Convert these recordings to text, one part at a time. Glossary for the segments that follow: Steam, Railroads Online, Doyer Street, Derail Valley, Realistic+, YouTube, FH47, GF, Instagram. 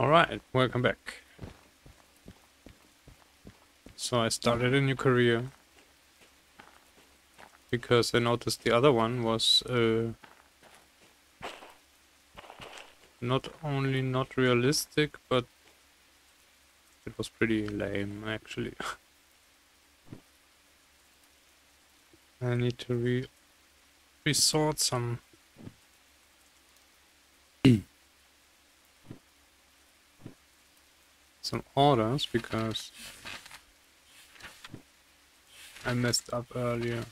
Alright, welcome back. So I started a new career because I noticed the other one was not only not realistic, but it was pretty lame actually. I need to resort some. Some orders because I messed up earlier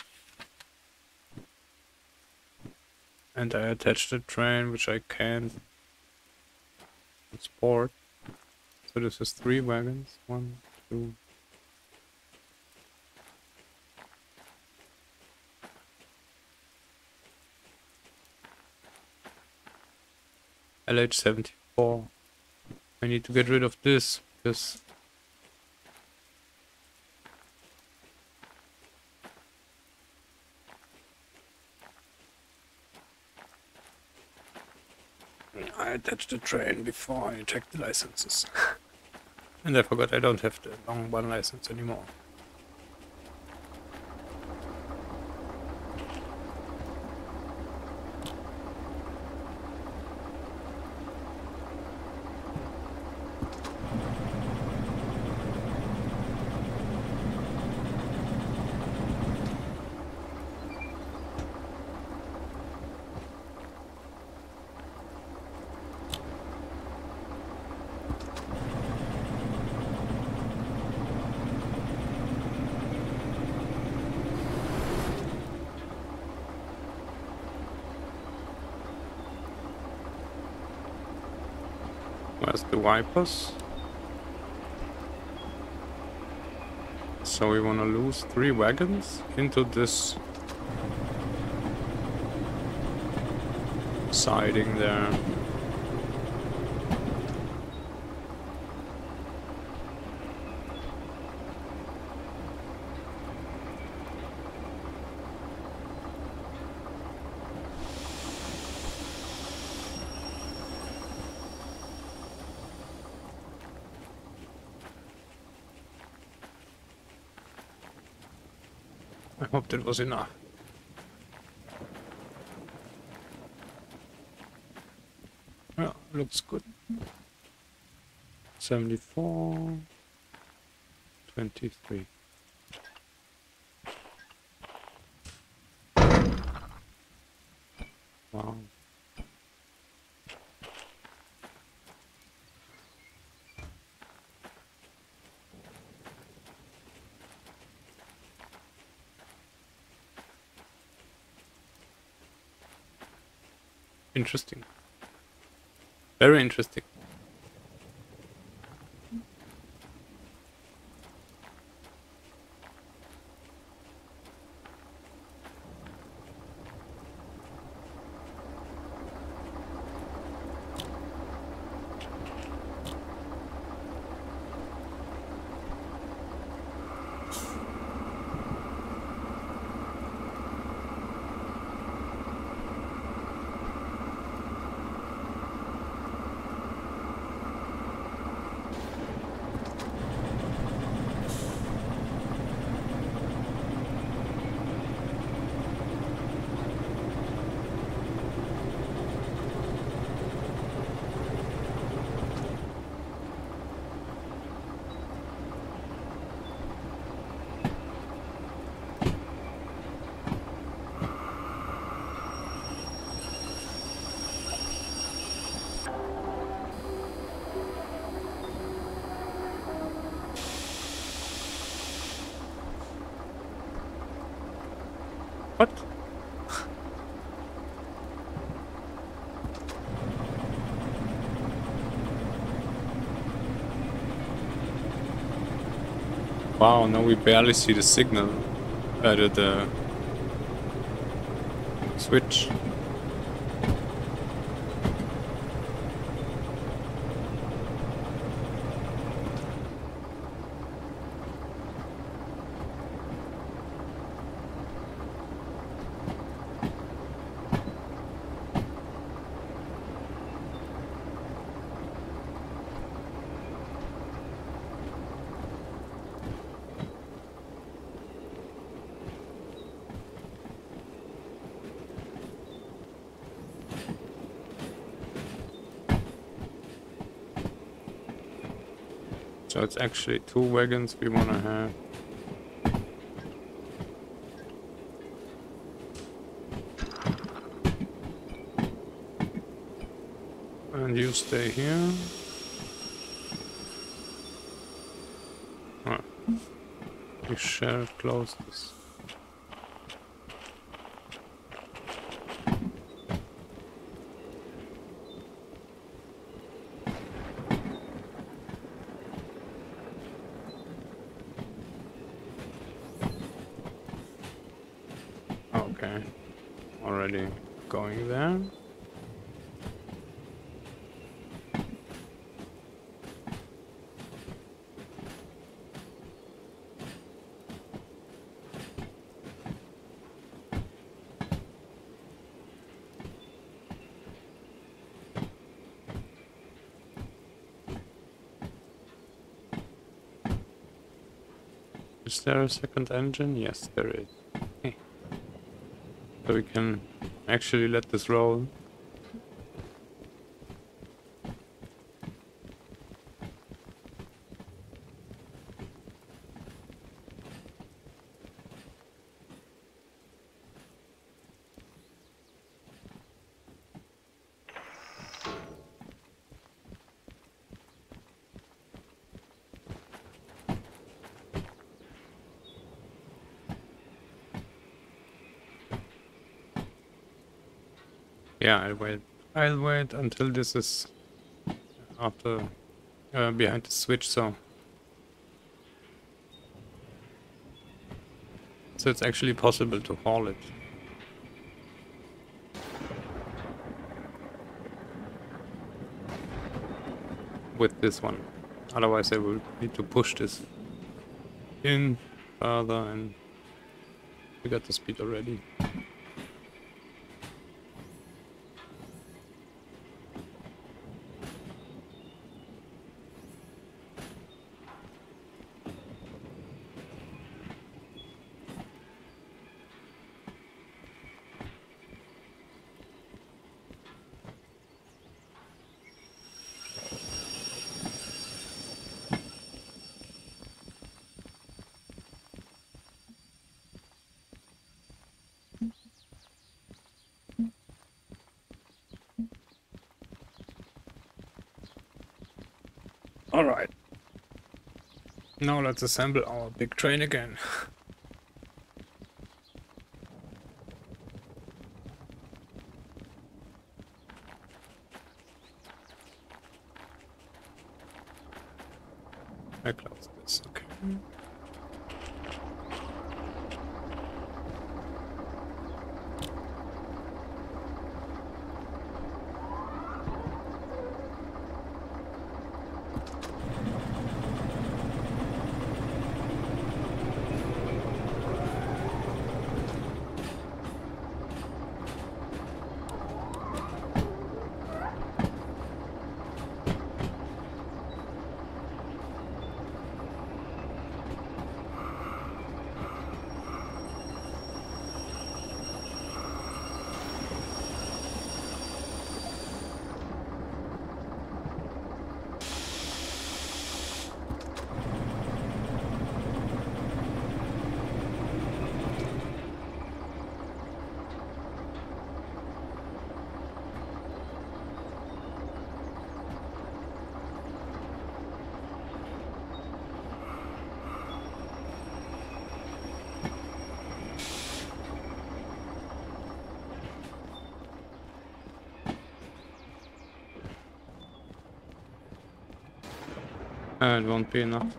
and I attached a train which I can't transport. So this is 3 wagons, 1, 2. LH74. I need to get rid of this. This. I attached the train before I checked the licenses. And I forgot I don't have the long one license anymore. The wipers. So we want to lose 3 wagons into this siding there. That was enough. Well, looks good. 74, 23. Wow. Interesting. Very interesting. What? Wow, now we barely see the signal out of the switch. So it's actually two wagons we want to have. And you stay here. Oh. We shall close this. Okay, already going there. Is there a second engine? Yes, there is. Okay. So we can actually let this roll. Yeah, I'll wait. I'll wait until this is after behind the switch, so it's actually possible to haul it. With this one. Otherwise I will need to push this in further, and we got the speed already. Alright, now let's assemble our big train again. I close this, okay. It won't be enough.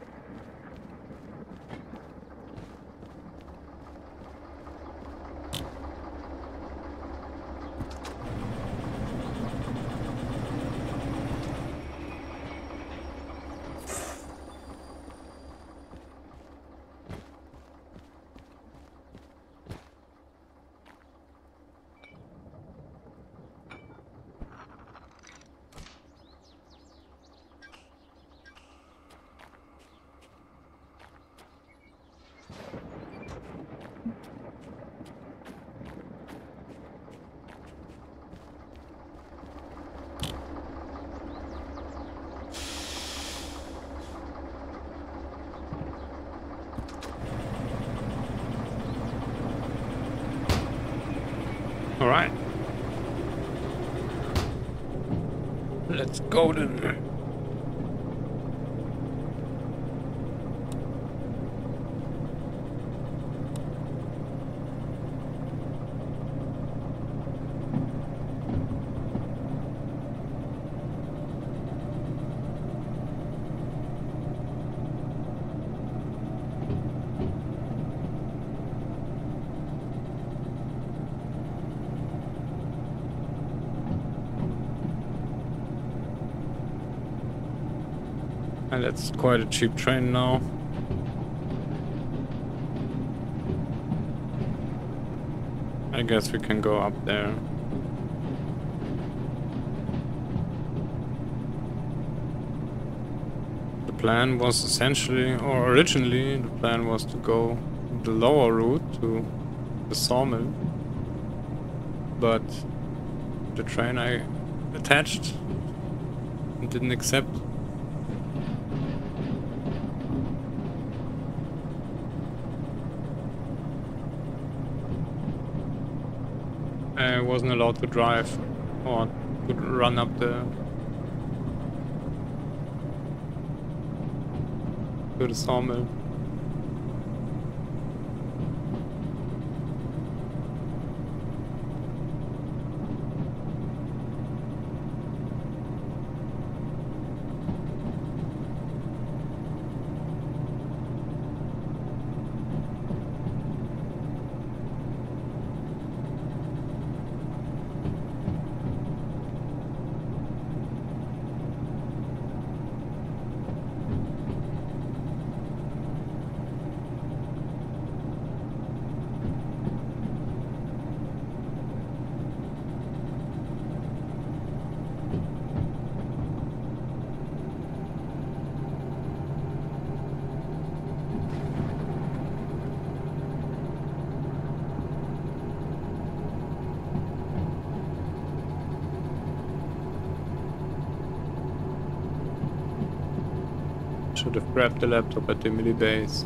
Let's go then. And that's quite a cheap train now. I guess we can go up there. The plan was essentially, or originally, the plan was to go the lower route to the sawmill. But the train I attached didn't accept. I wasn't allowed to drive or to run up the to the sawmill. Should have grabbed the laptop at the Millie base.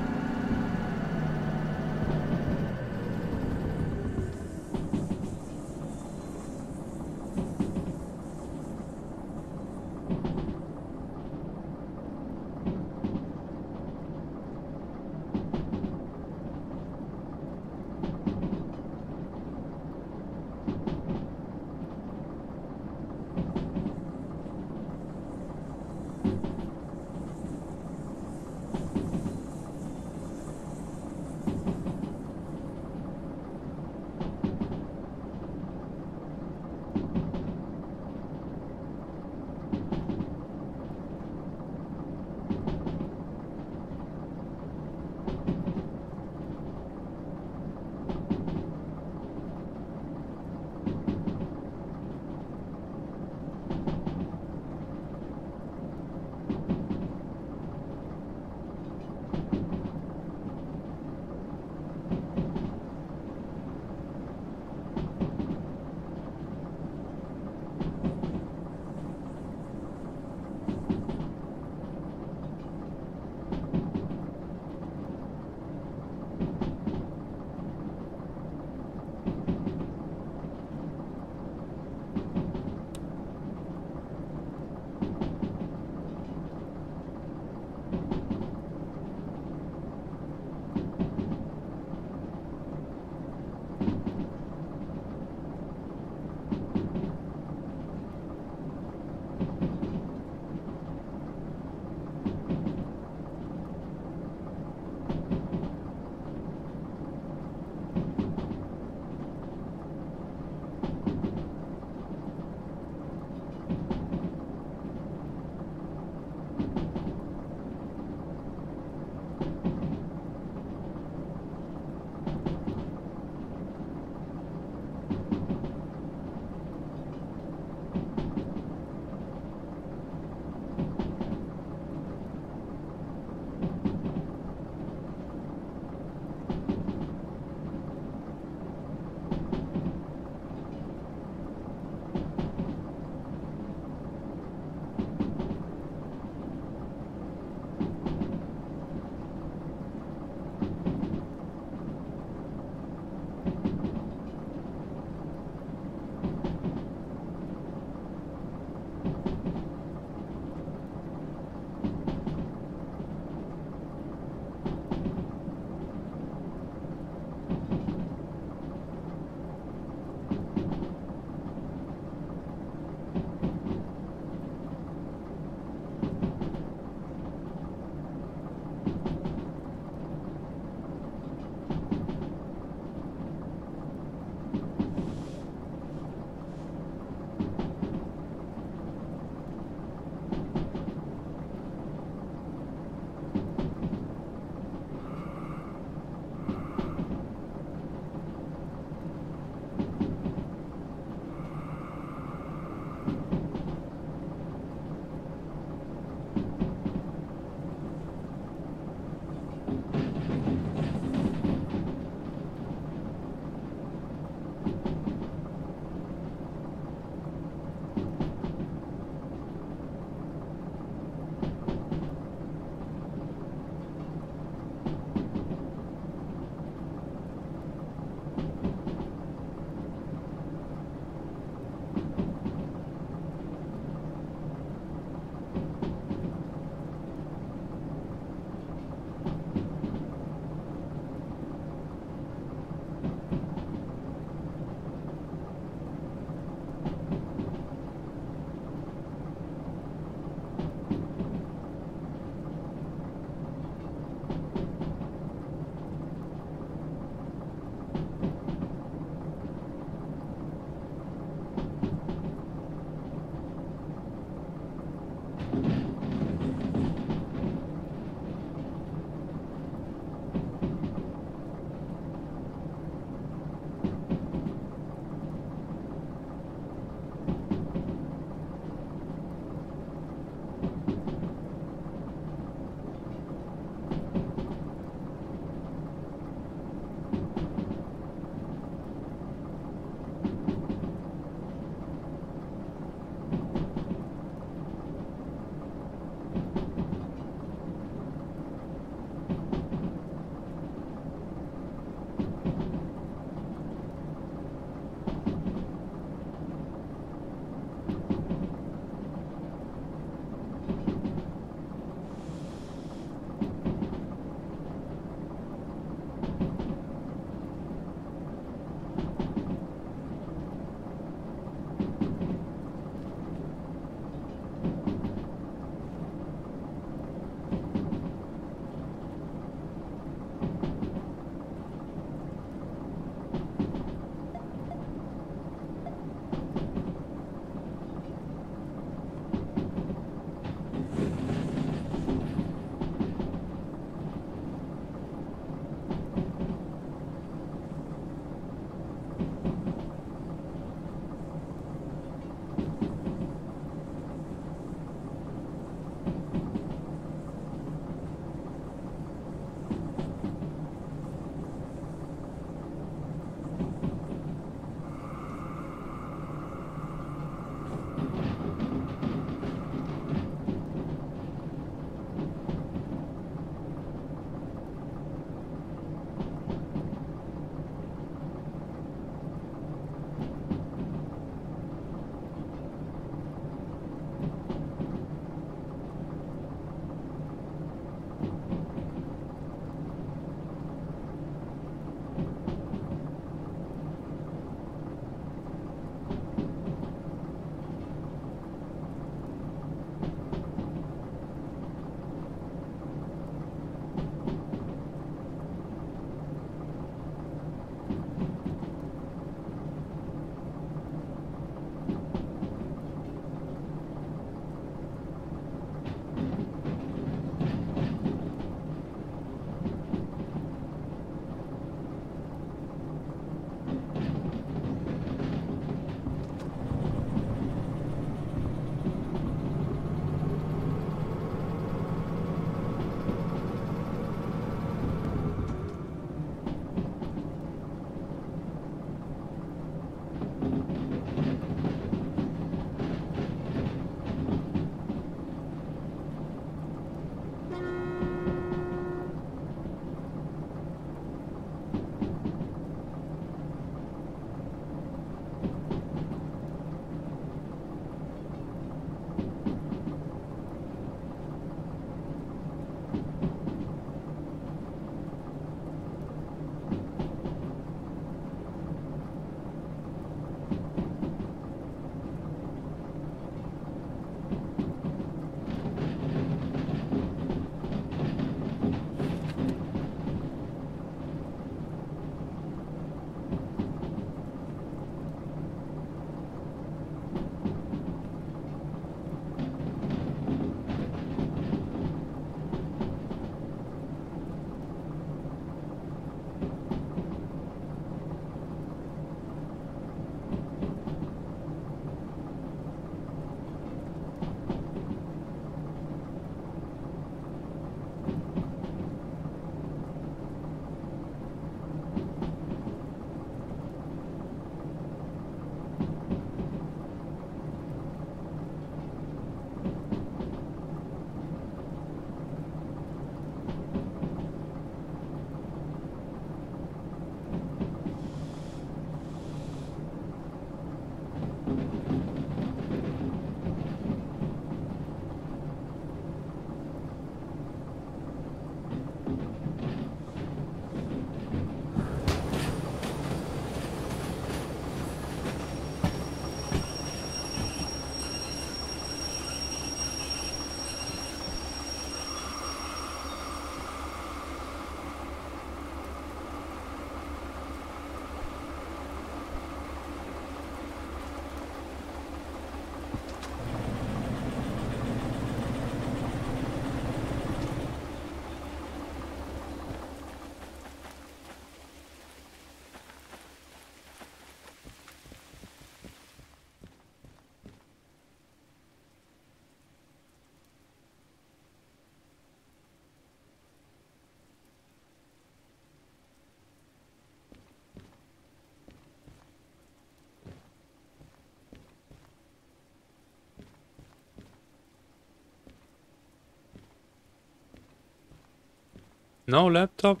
No laptop?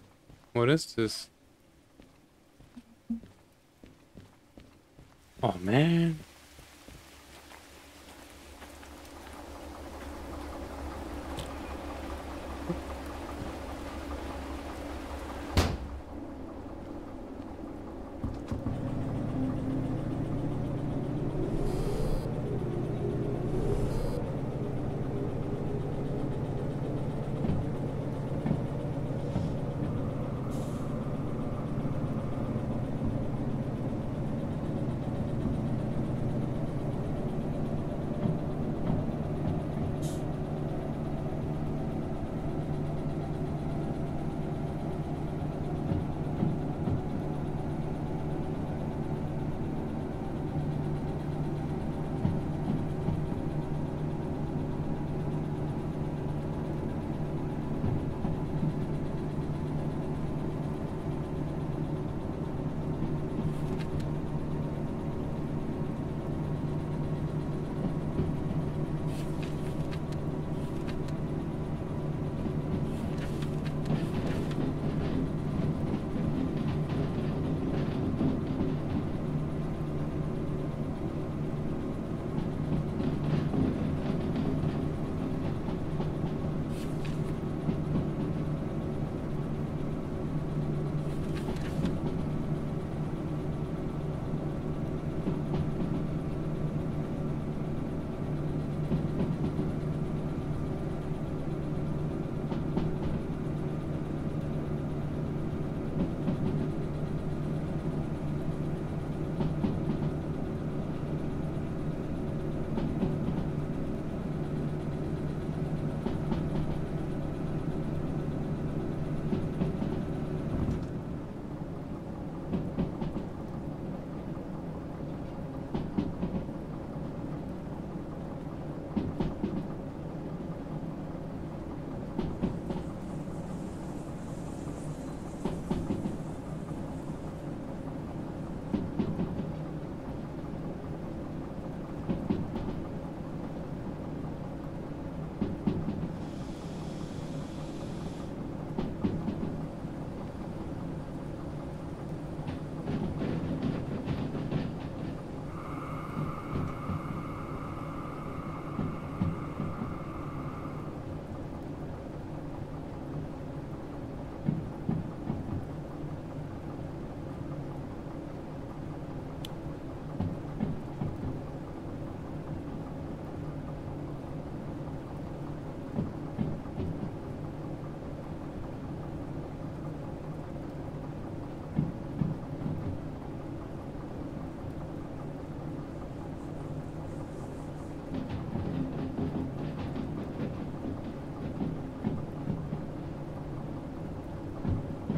What is this? Oh man.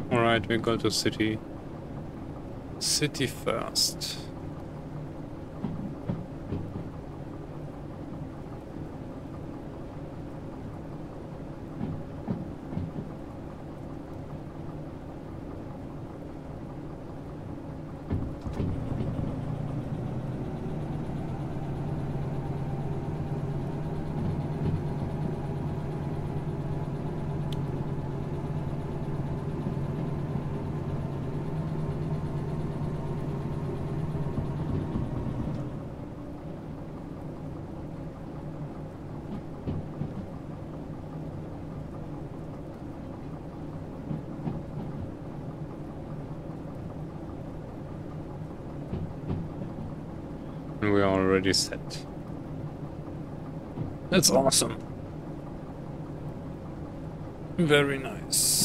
Alright, we go to city. City first. We're already set. That's awesome. Very nice.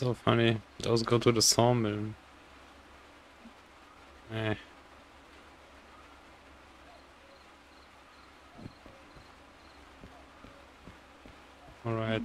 so funny. Let's go to the sawmill. Eh. Alright.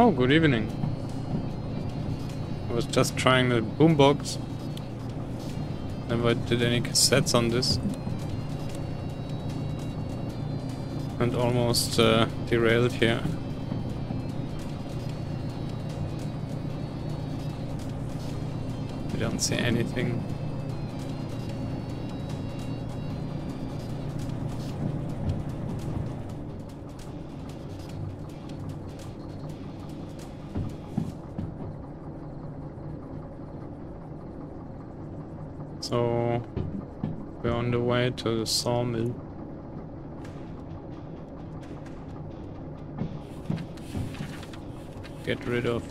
Oh, good evening. I was just trying the boombox. Never did any cassettes on this. And almost derailed here. I don't see anything. So we're on the way to the sawmill. Get rid of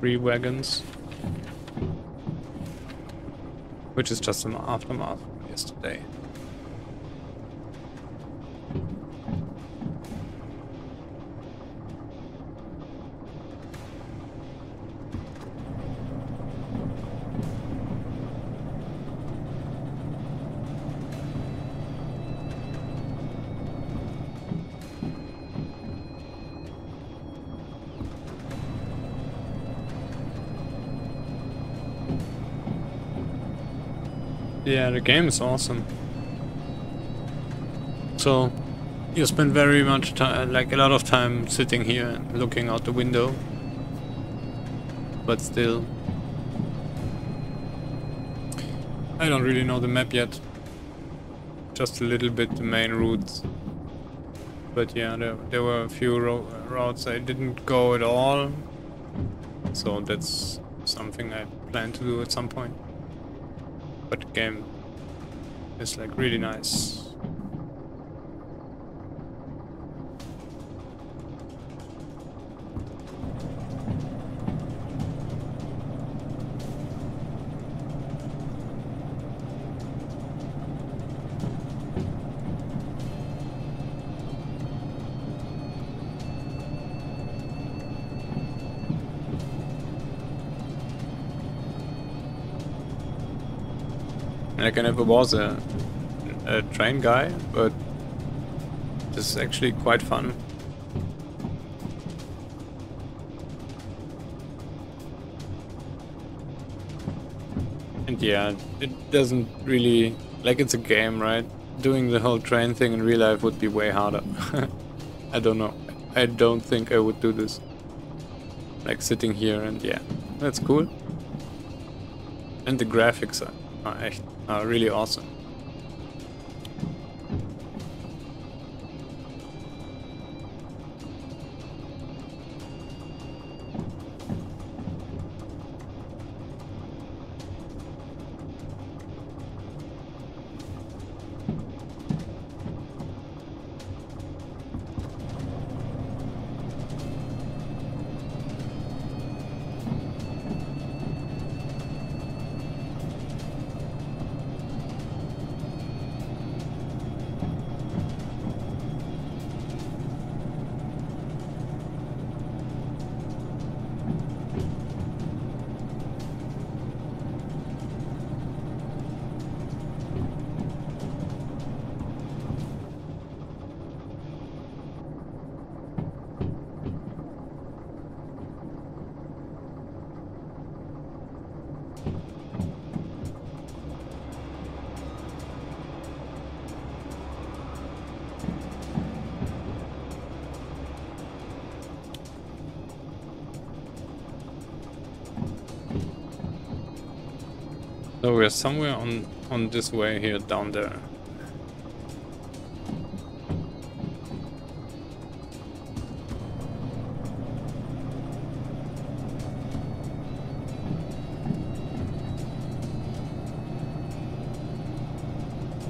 3 wagons, which is just an aftermath from yesterday. Yeah, the game is awesome. So, you spend very much time, like a lot of time, sitting here and looking out the window. But still, I don't really know the map yet. Just a little bit the main routes. But yeah, there were a few routes I didn't go at all. So that's something I plan to do at some point. But the game is like really nice. Like I never was a train guy, but this is actually quite fun. And yeah, it doesn't really... like, it's a game, right? Doing the whole train thing in real life would be way harder. I don't know. I don't think I would do this. Like sitting here and yeah, that's cool. And the graphics are really awesome. So we're somewhere on this way here, down there.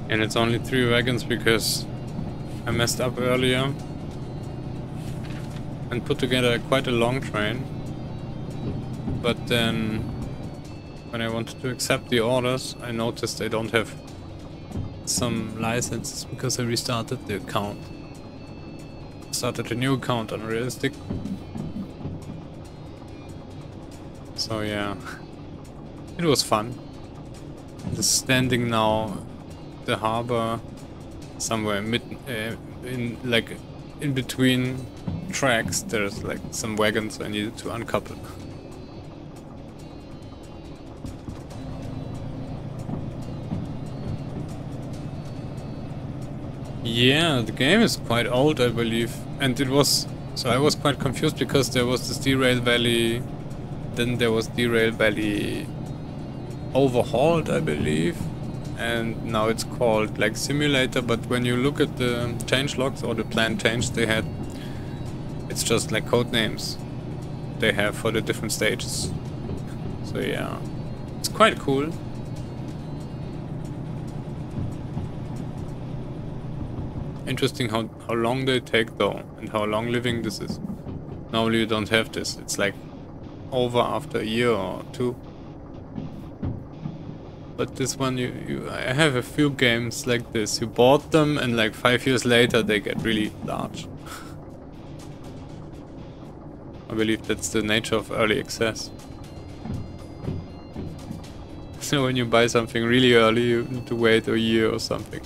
And it's only 3 wagons because I messed up earlier and put together quite a long train. But then when I wanted to accept the orders, I noticed I don't have some licenses because I restarted the account. Started a new account on Realistic. So yeah, it was fun. Just standing now, the harbor, somewhere mid, in like in between tracks there's like some wagons I needed to uncouple. Yeah, the game is quite old, I believe, and it was, so I was quite confused because there was this Derail Valley, then there was Derail Valley Overhauled, I believe, and now it's called like Simulator, but when you look at the change logs or the planned change they had, it's just like code names they have for the different stages. So yeah, it's quite cool. Interesting how long they take though, and how long living this is. Normally you don't have this, it's like over after a year or two. But this one, I have a few games like this, you bought them and like 5 years later they get really large. I believe that's the nature of early access. So when you buy something really early you need to wait a year or something.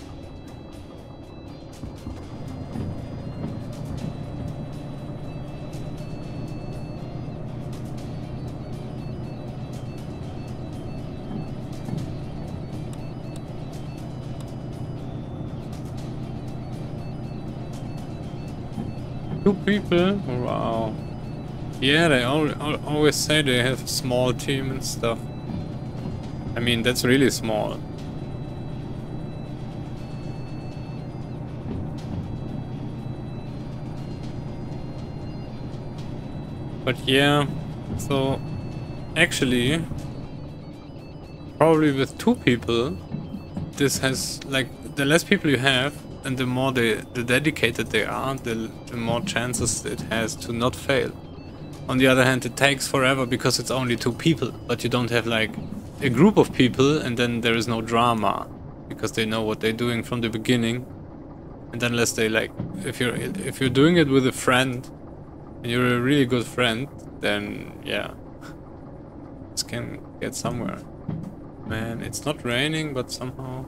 Two people? Wow. Yeah, they always say they have a small team and stuff. I mean, that's really small. But yeah, so actually, probably with two people, this has, like, the less people you have, and the more the dedicated they are, the more chances it has to not fail. On the other hand, it takes forever because it's only two people, but you don't have like a group of people and then there is no drama because they know what they're doing from the beginning. And unless they like, if you're doing it with a friend and you're a really good friend, then yeah, this can get somewhere. Man, it's not raining, but somehow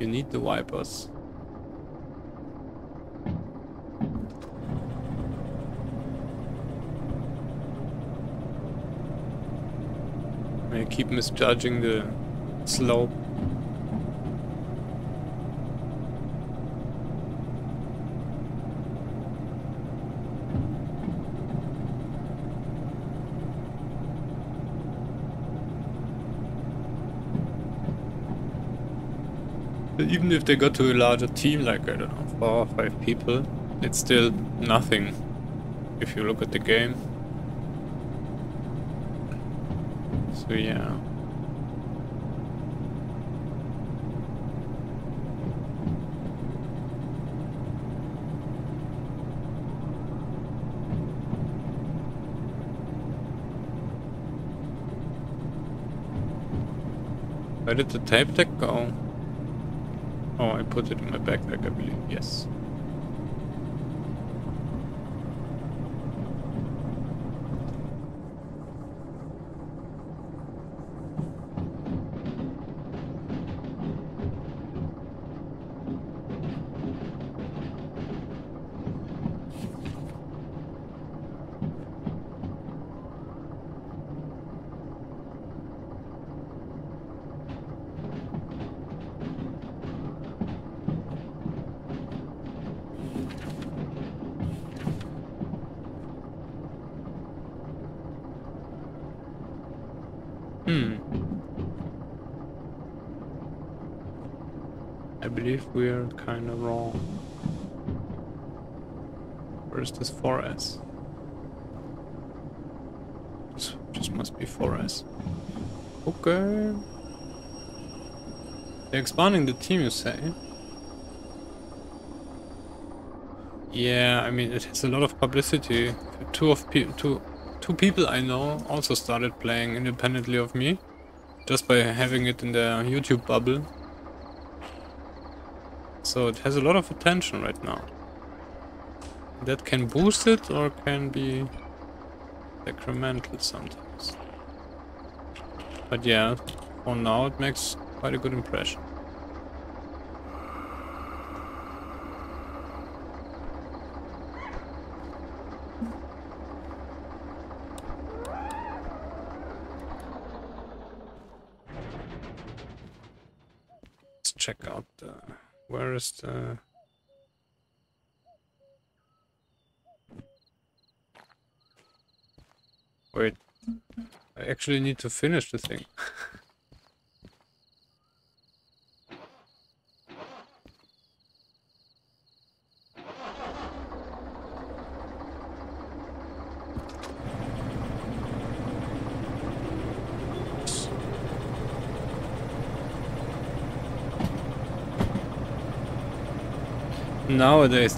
you need the wipers. I keep misjudging the slope. Even if they got to a larger team, like, I don't know, 4 or 5 people, it's still nothing, if you look at the game. So yeah. Where did the tape deck go? Oh, I put it in my backpack, I believe. Yes. I believe we're kind of wrong. Where is this 4S? This must be 4S. Okay. They're expanding the team, you say? Yeah, I mean, it has a lot of publicity. Two people I know also started playing independently of me, just by having it in their YouTube bubble. So it has a lot of attention right now. That can boost it or can be detrimental sometimes. But yeah, for now it makes quite a good impression. check out the... Where is the... Wait, I actually need to finish the thing. Nowadays,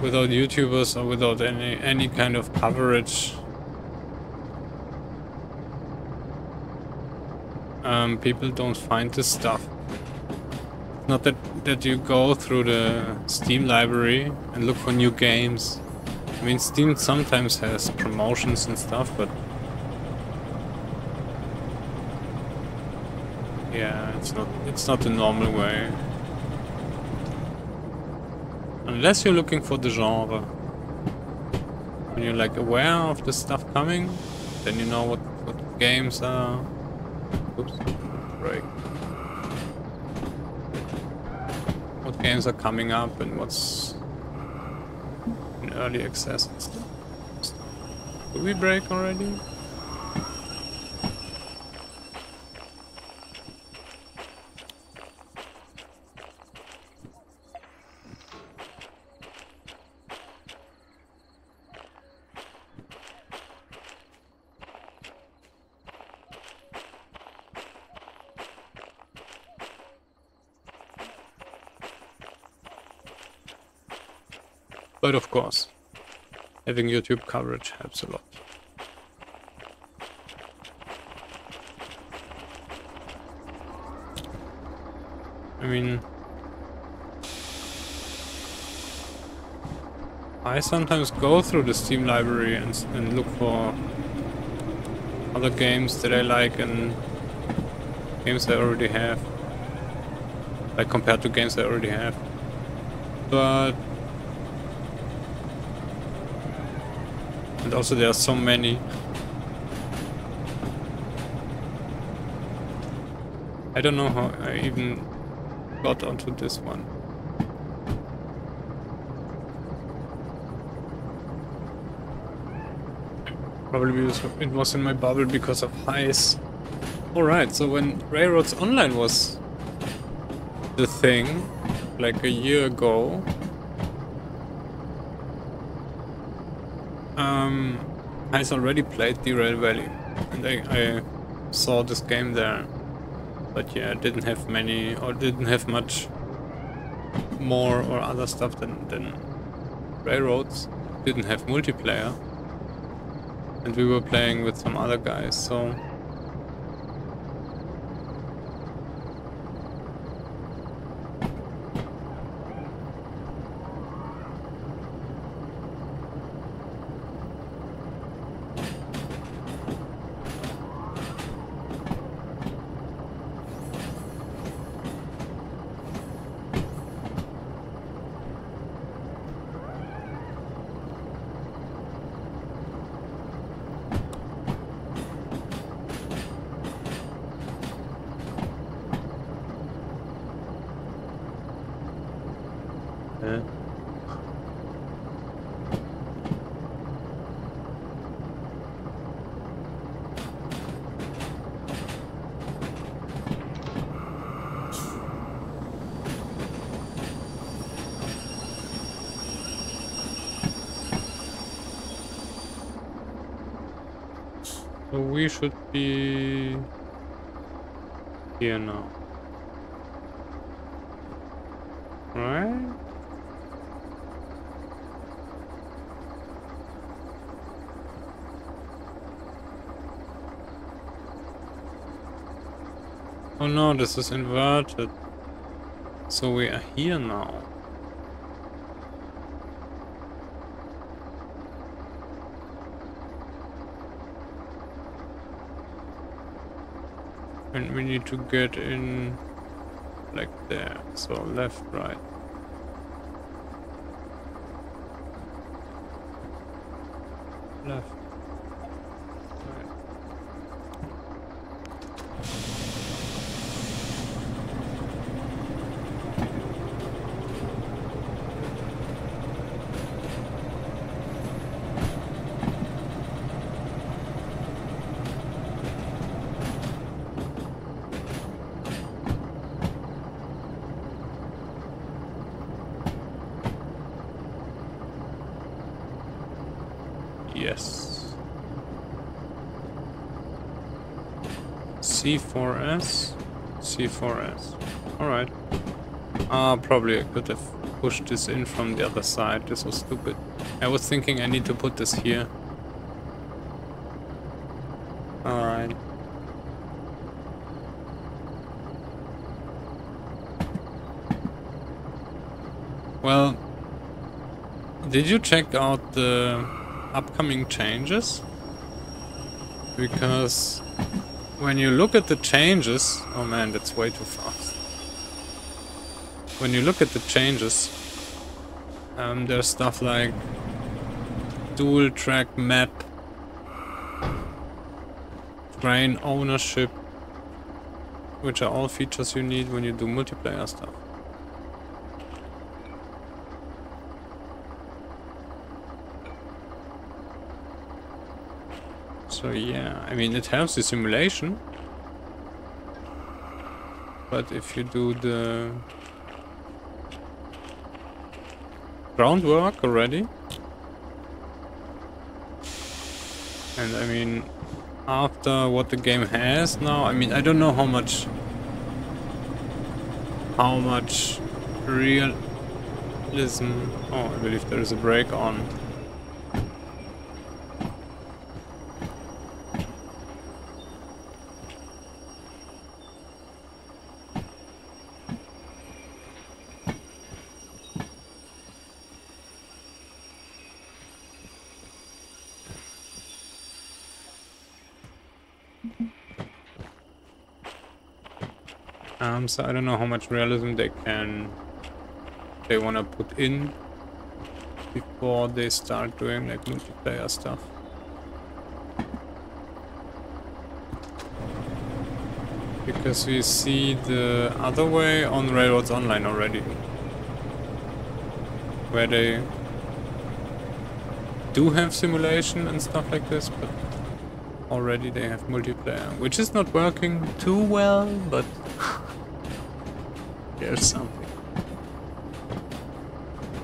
without YouTubers or without any kind of coverage, people don't find this stuff. Not that you go through the Steam library and look for new games. I mean, Steam sometimes has promotions and stuff, but yeah, it's not the normal way. Unless you're looking for the genre. When you're like aware of the stuff coming, then you know what games are. Oops, break. What games are coming up and what's in early access and stuff. Did we break already? But of course, having YouTube coverage helps a lot. I mean, I sometimes go through the Steam library and look for other games that I like and games I already have, like compared to games I already have. But also there are so many. I don't know how I even got onto this one. Probably it was in my bubble because of highs. Alright, so when Railroads Online was the thing, like a year ago, I already played Derail Valley and I saw this game there, but yeah, I didn't have many or didn't have much more or other stuff than Railroads. Didn't have multiplayer and we were playing with some other guys, so we should be here now, right? Oh no, this is inverted. So we are here now. And we need to get in like there, so left, right. Left. Right. Yes. C4S. C4S. Alright. Probably I could have pushed this in from the other side. This was stupid. I was thinking I need to put this here. Alright. Well, did you check out the upcoming changes? Because when you look at the changes... Oh man, that's way too fast. When you look at the changes, there's stuff like dual track map, train ownership, which are all features you need when you do multiplayer stuff. So yeah, I mean, it helps the simulation, but if you do the groundwork already, and I mean, after what the game has now, I mean, I don't know how much realism... Oh, I believe there is a break on. So I don't know how much realism they wanna put in before they start doing like multiplayer stuff. Because we see the other way on Railroads Online already, where they do have simulation and stuff like this, but already they have multiplayer, which is not working too well, but there's something.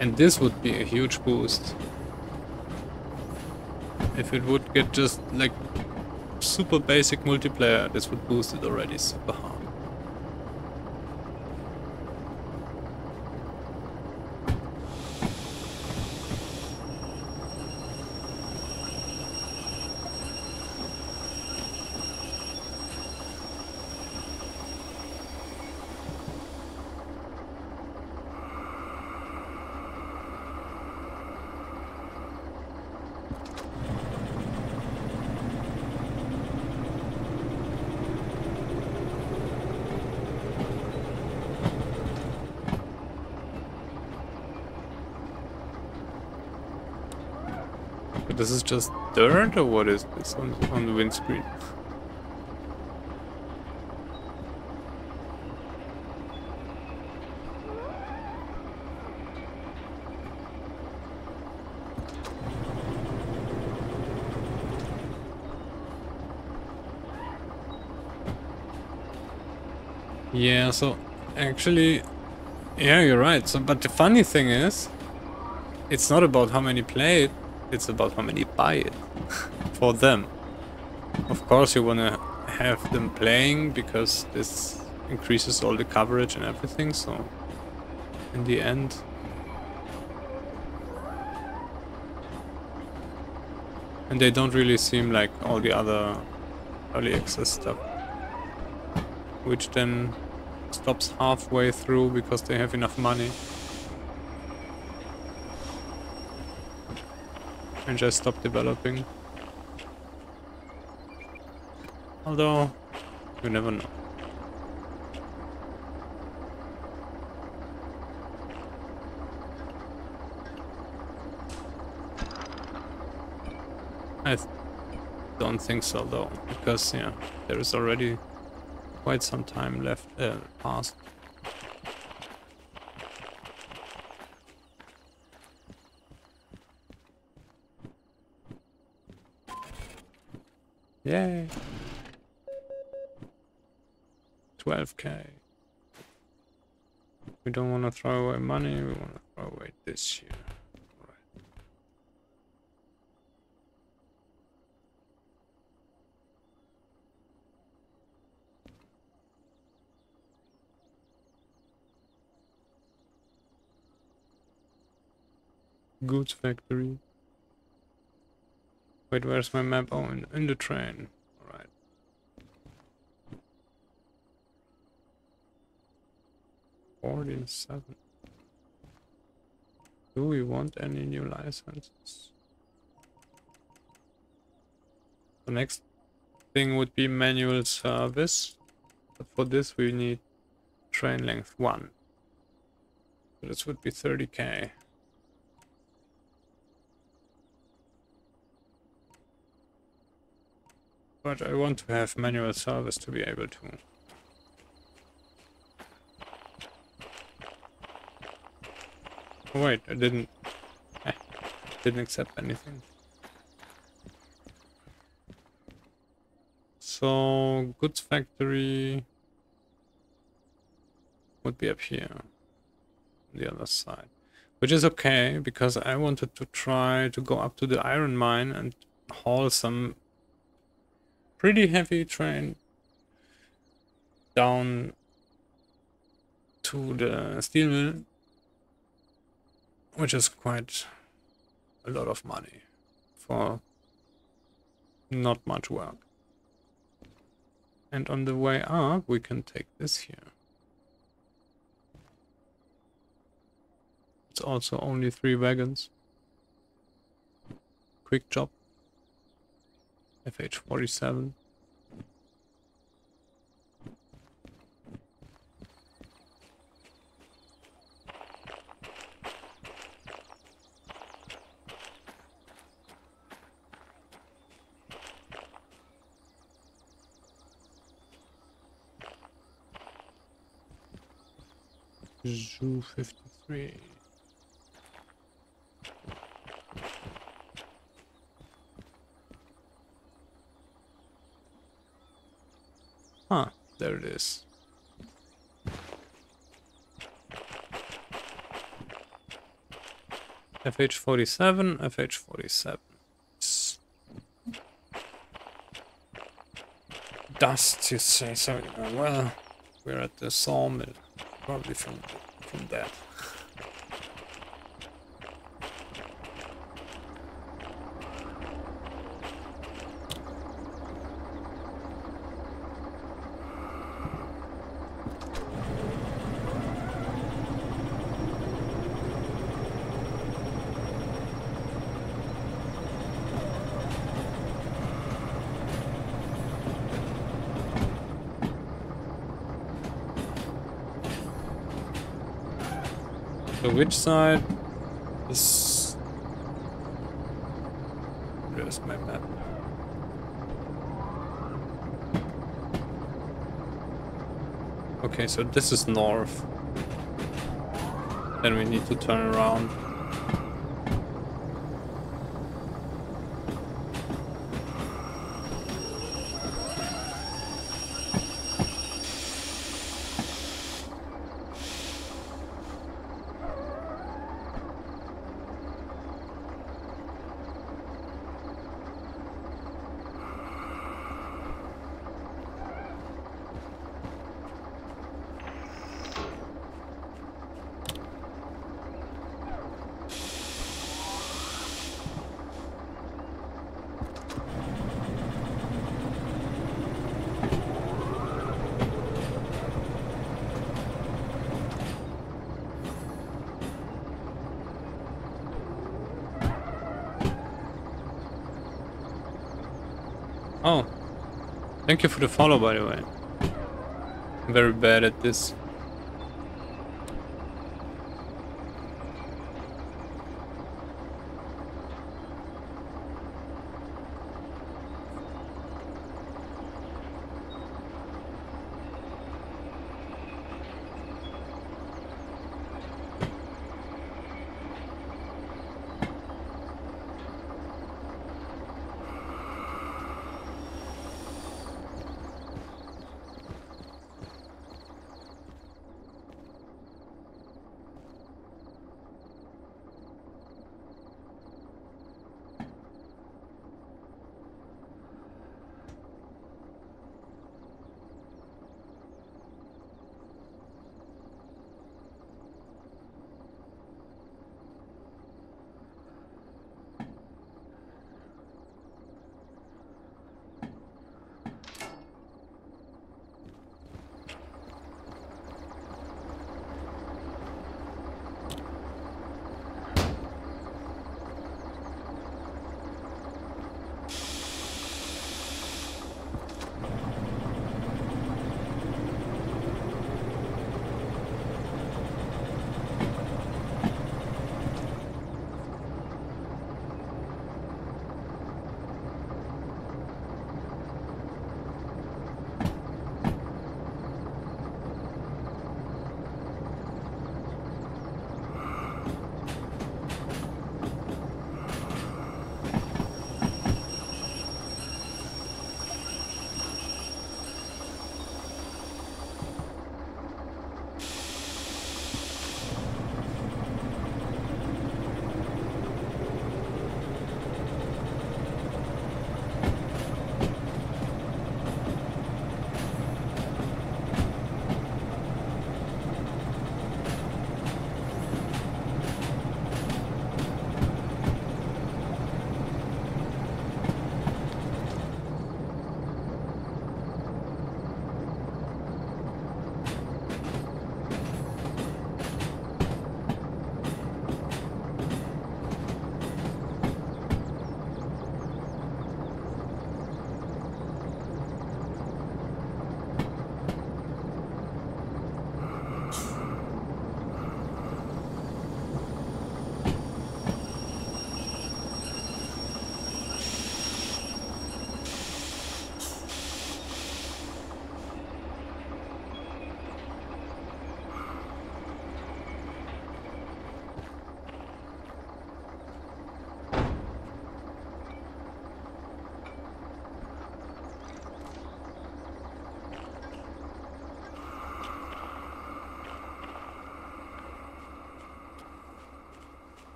And this would be a huge boost if it would get just like super basic multiplayer. This would boost it already super hard. This is just dirt, or what is this on the windscreen? Yeah, so actually, yeah, you're right. So, but the funny thing is, it's not about how many play it. It's about how many buy it for them. Of course you want to have them playing because this increases all the coverage and everything, so in the end. And they don't really seem like all the other early access stuff, which then stops halfway through because they have enough money and just stop developing. Although, you never know. I don't think so though, because yeah, there is already quite some time left, past. Yay! 12K. We don't want to throw away money, we want to throw away this year. Right. goods factory. Wait, where's my map? Oh, in the train. Alright. $47. Do we want any new licenses? The next thing would be manual service. But for this we need train length 1. So this would be 30k. But I want to have manual service to be able to. Oh, wait, I didn't accept anything. So goods factory would be up here on the other side, which is okay because I wanted to try to go up to the iron mine and haul some pretty heavy train down to the steel mill, which is quite a lot of money for not much work. And on the way up, we can take this here. It's also only 3 wagons. Quick job. FH47. Zoo 53. Huh, there it is. FH47, FH47. Dust, you say? So, well, we're at the sawmill. Probably from that. Which side is... Where's my map? Okay, so this is north. Then we need to turn around. Oh, thank you for the follow, by the way. I'm very bad at this.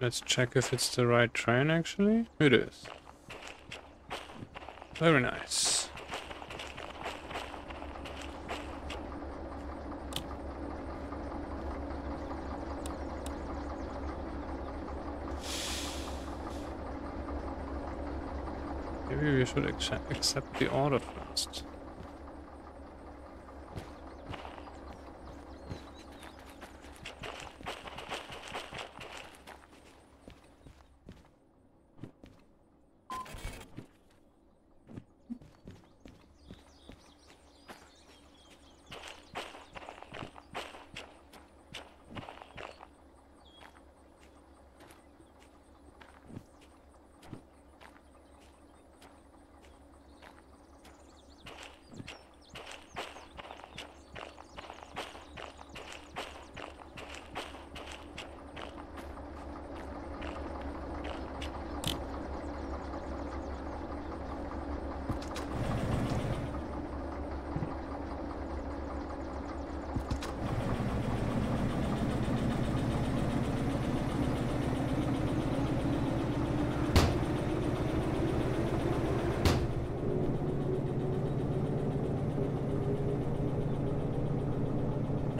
Let's check if it's the right train actually. It is. Very nice. Maybe we should accept the order first.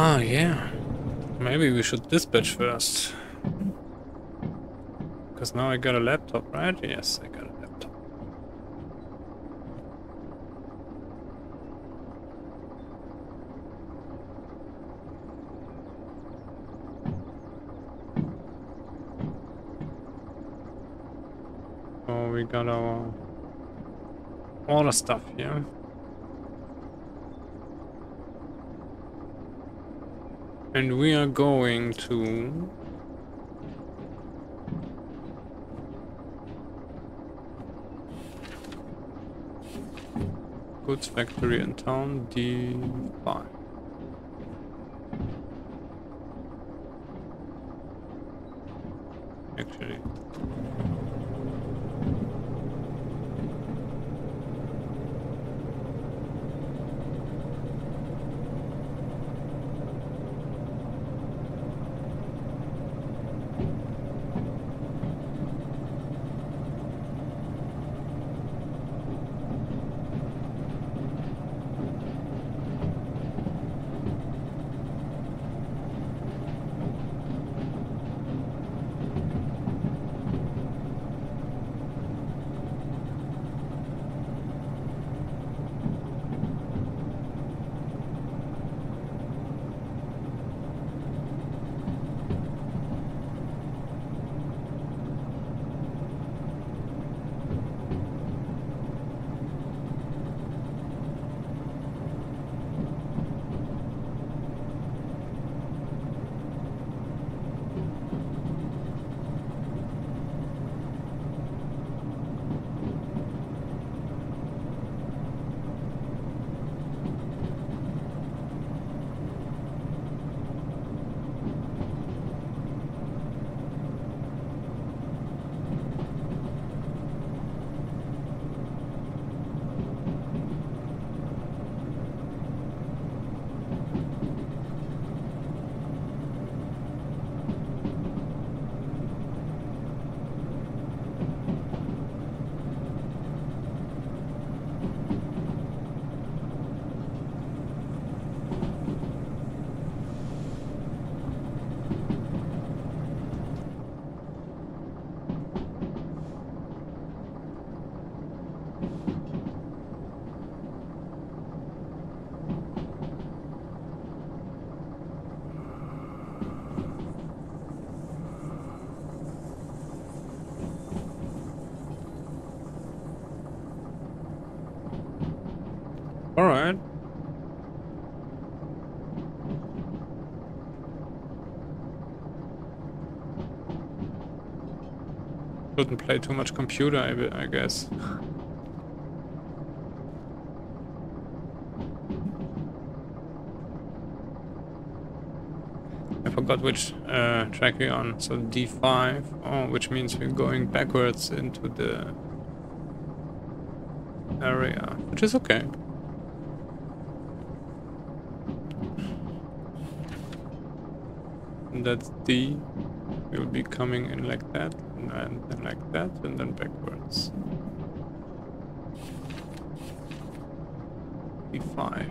Oh yeah, maybe we should dispatch first, because now I got a laptop, right? Yes, I got a laptop. Oh, we got our order stuff here. And we are going to goods factory in town D5. Actually. Shouldn't play too much computer, I guess. I forgot which track we're on. So D5, oh, which means we're going backwards into the area, which is okay. and that's D will be coming in like that, and then like that, and then backwards. D5.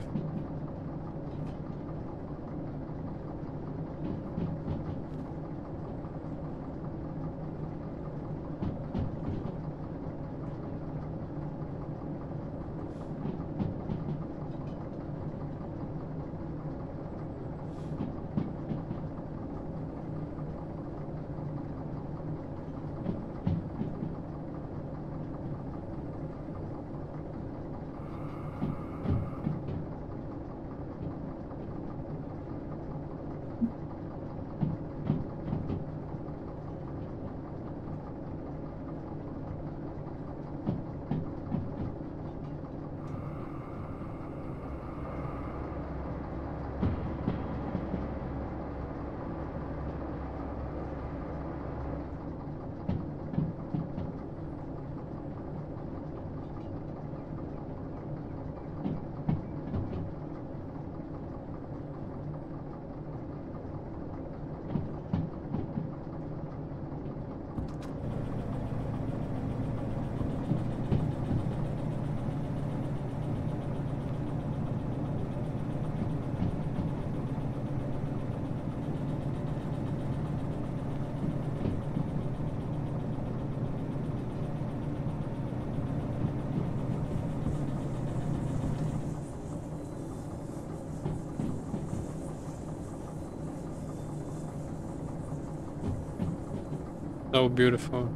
So beautiful.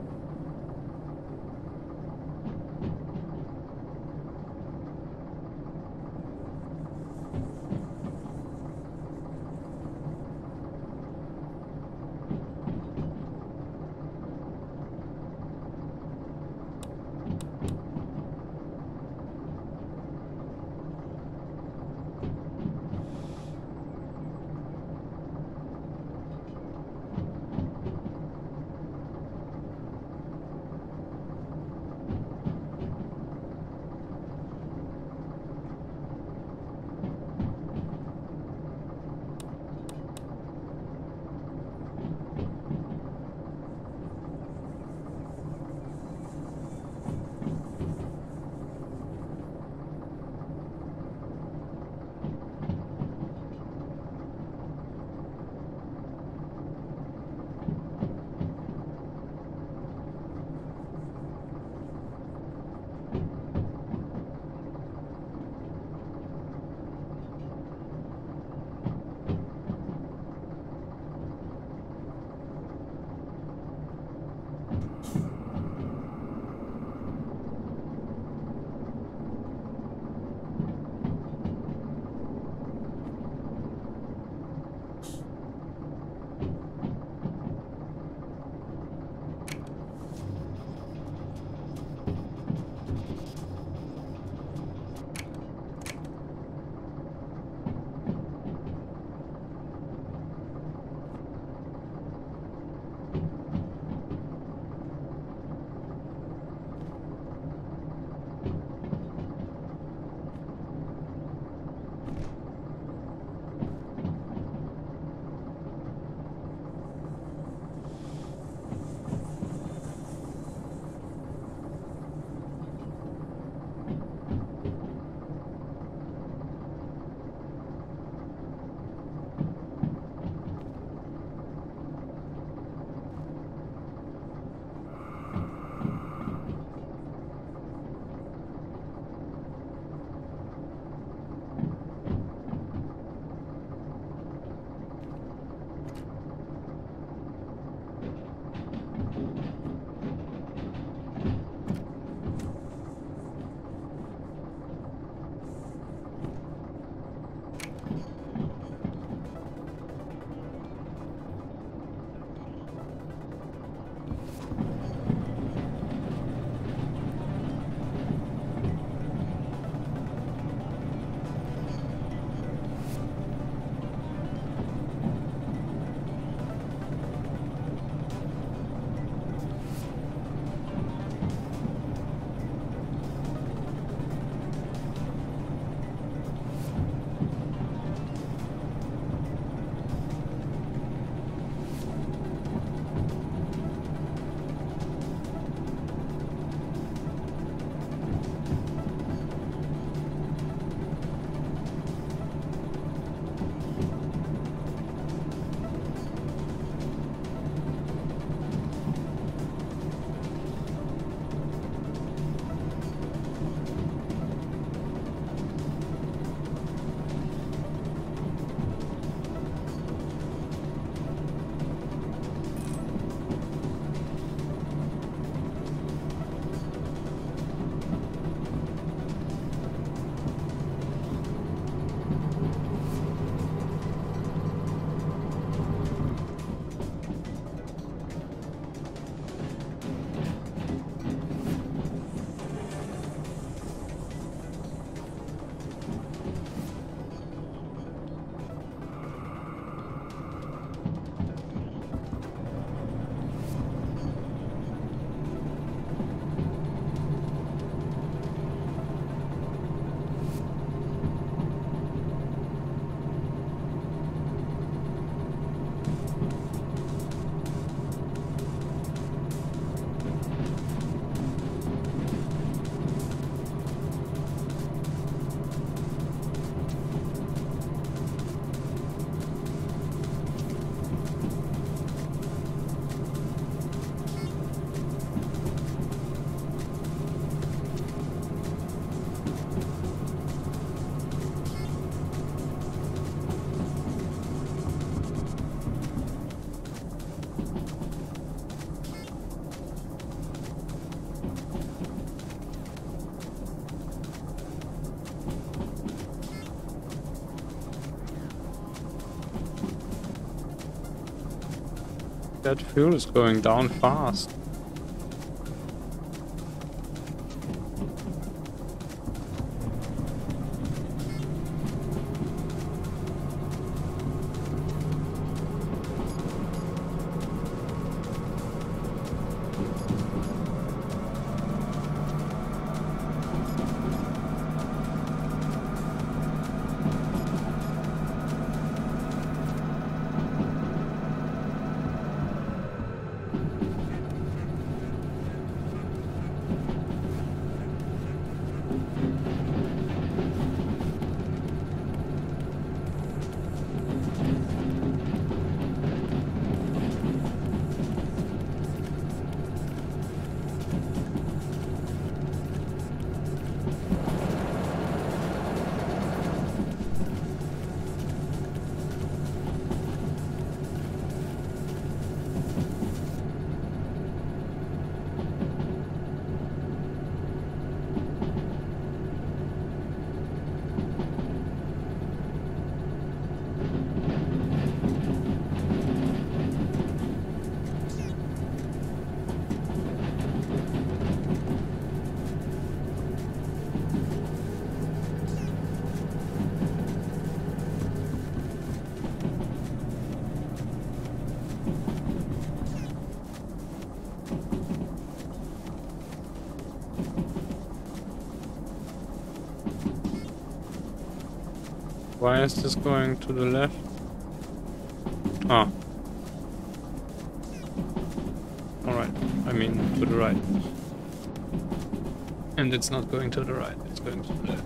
That fuel is going down fast. Why is this going to the left? Ah. Alright, I mean to the right. And it's not going to the right, it's going to the left.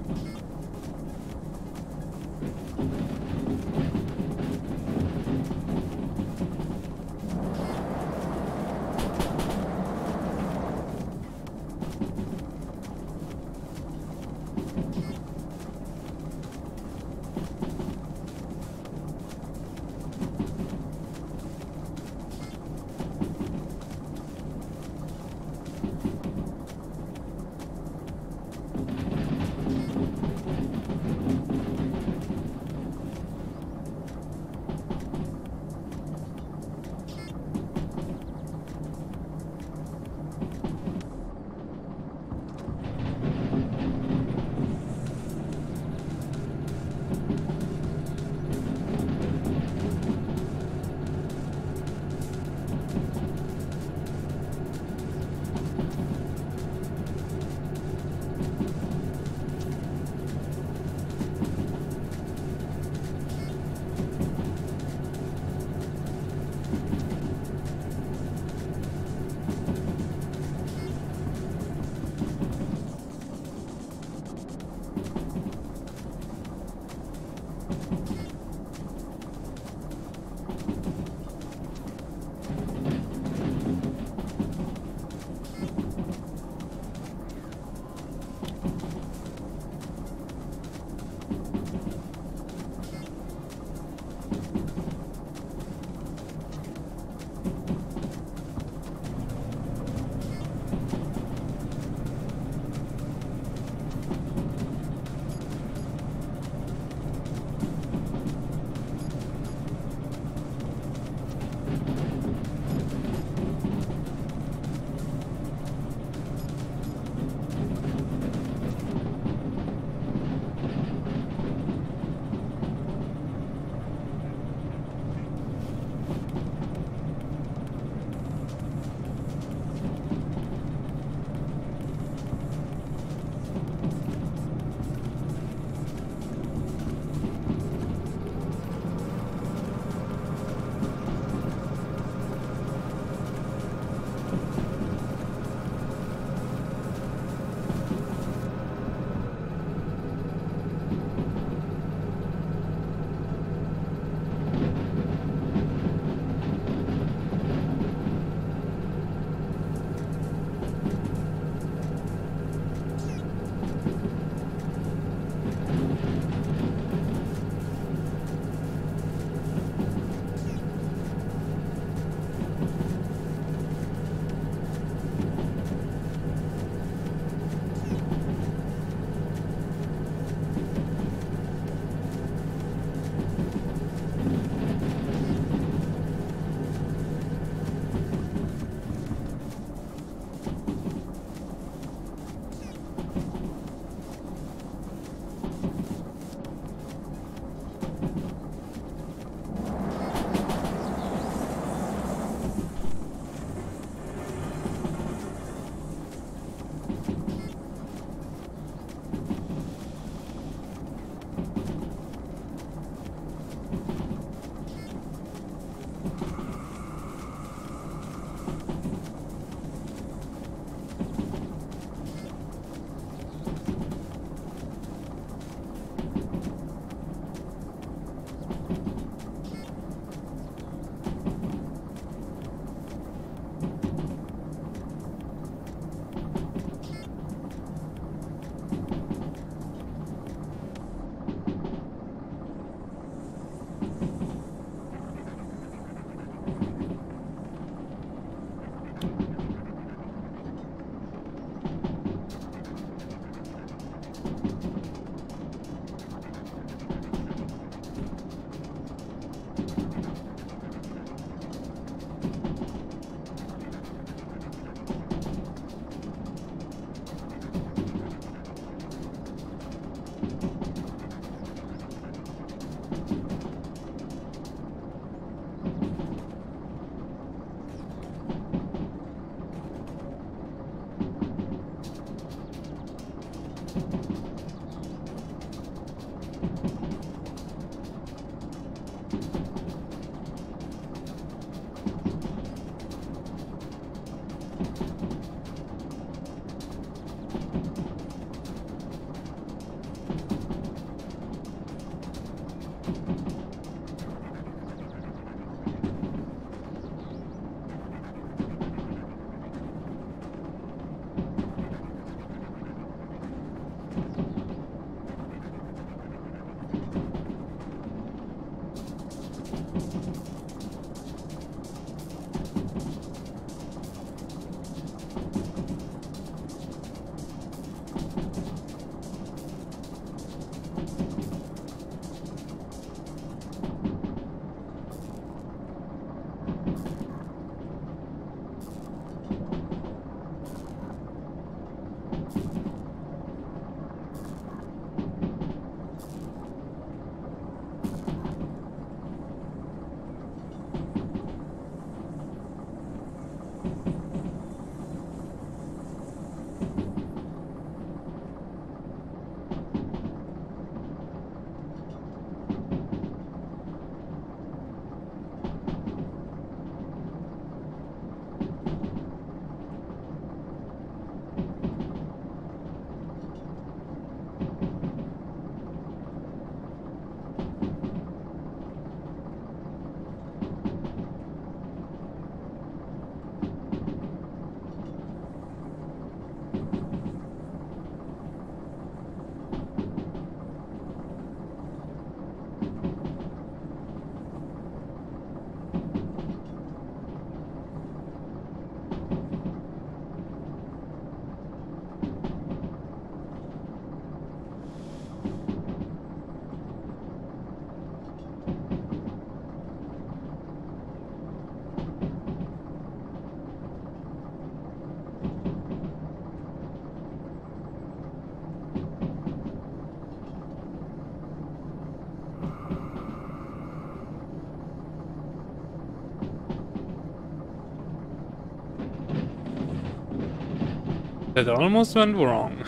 That almost went wrong.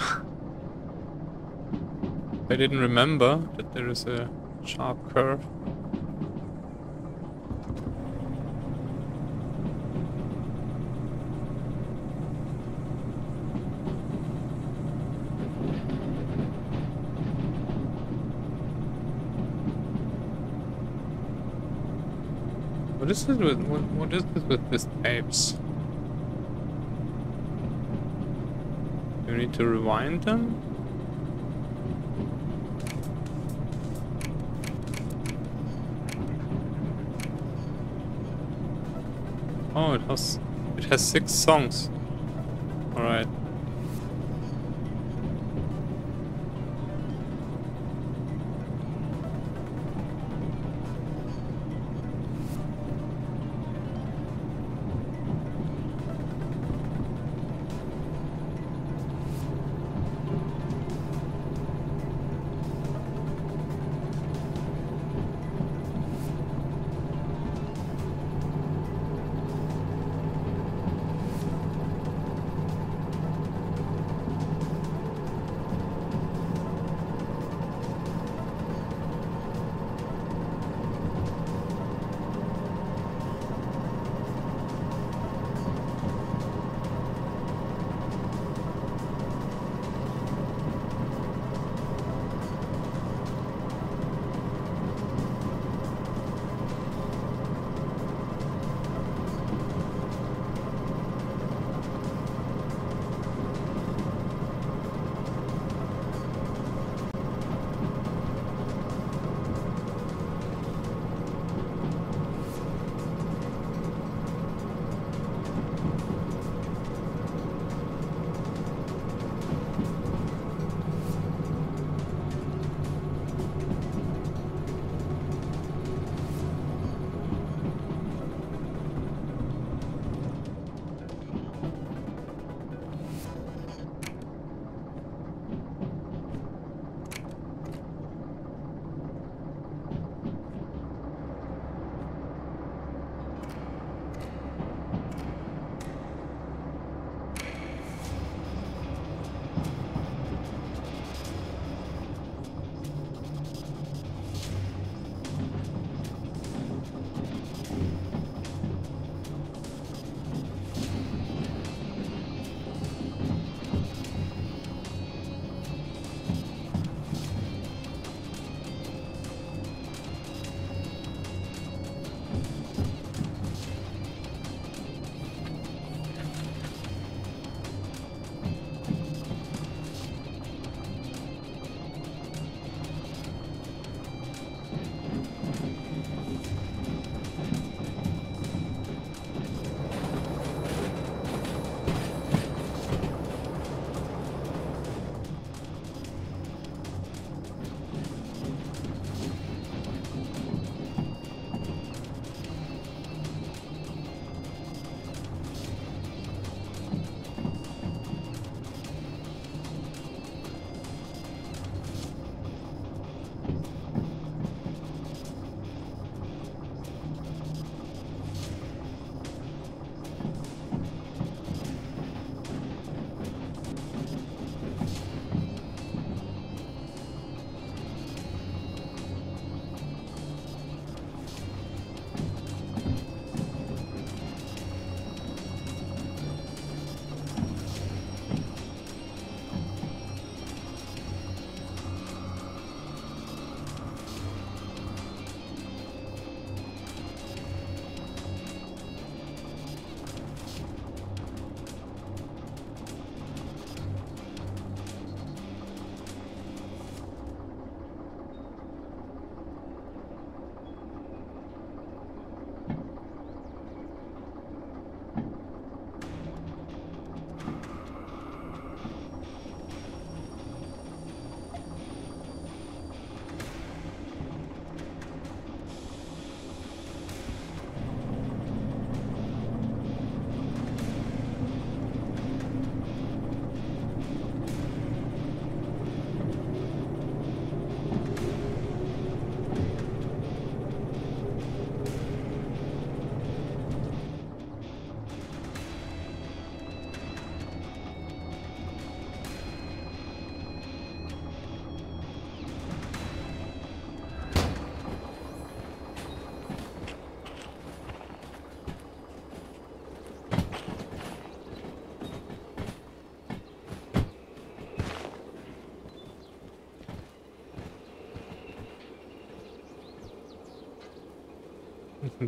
I didn't remember that there is a sharp curve. What is this with these tapes? Do you need to rewind them? Oh, it has 6 songs. All right.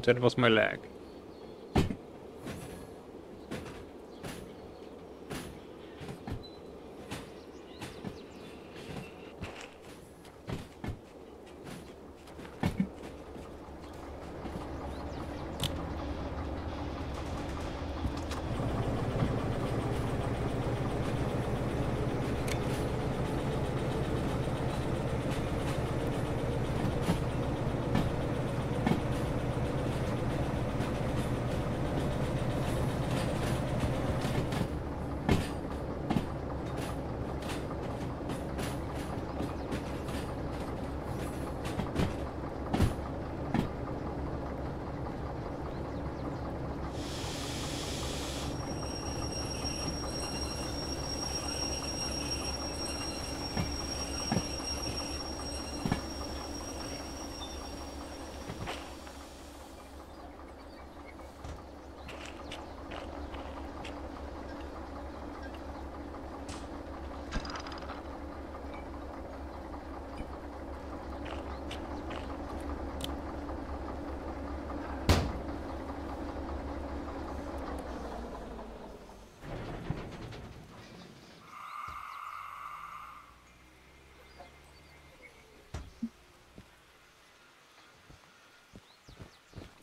That was my lag.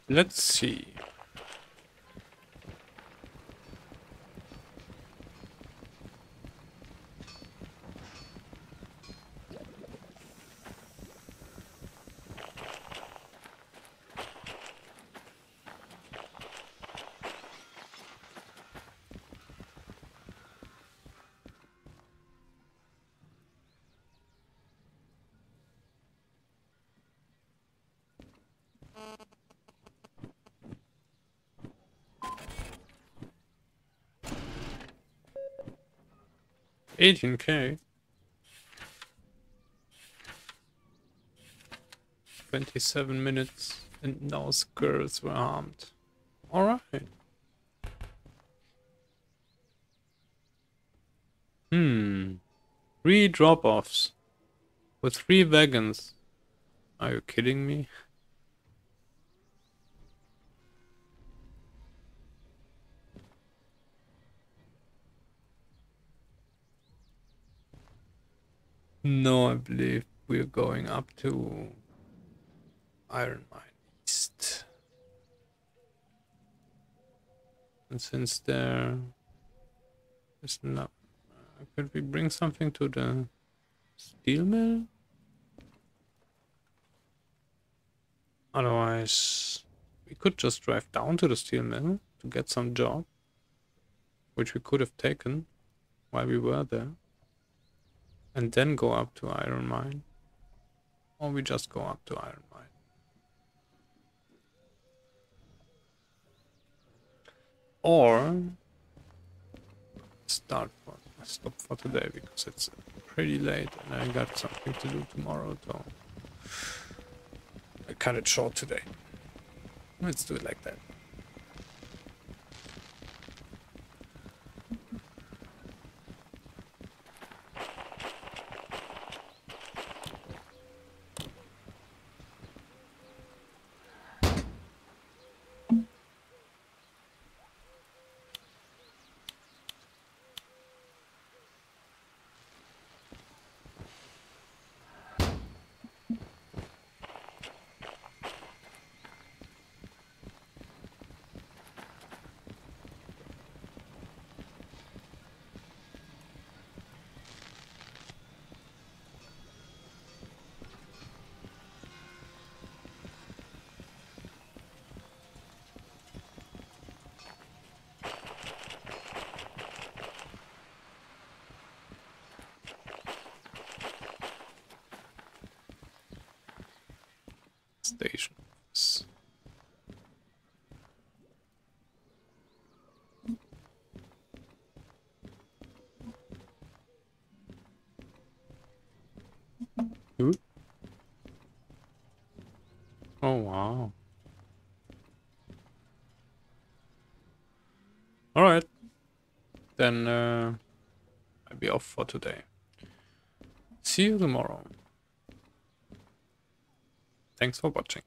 Let's see. $18K, 27 minutes, and those girls were harmed. All right. Three drop-offs with 3 wagons. Are you kidding me? No, I believe we're going up to Iron Mine East. And since there is not... Could we bring something to the steel mill? Otherwise, we could just drive down to the steel mill to get some job, which we could have taken while we were there. And then go up to Iron Mine. Or we just go up to Iron Mine. Or stop for today, because it's pretty late and I got something to do tomorrow, so I cut it short today. Let's do it like that. Stations. Ooh. Oh wow. All right. Then I'll be off for today. See you tomorrow. Thanks for watching.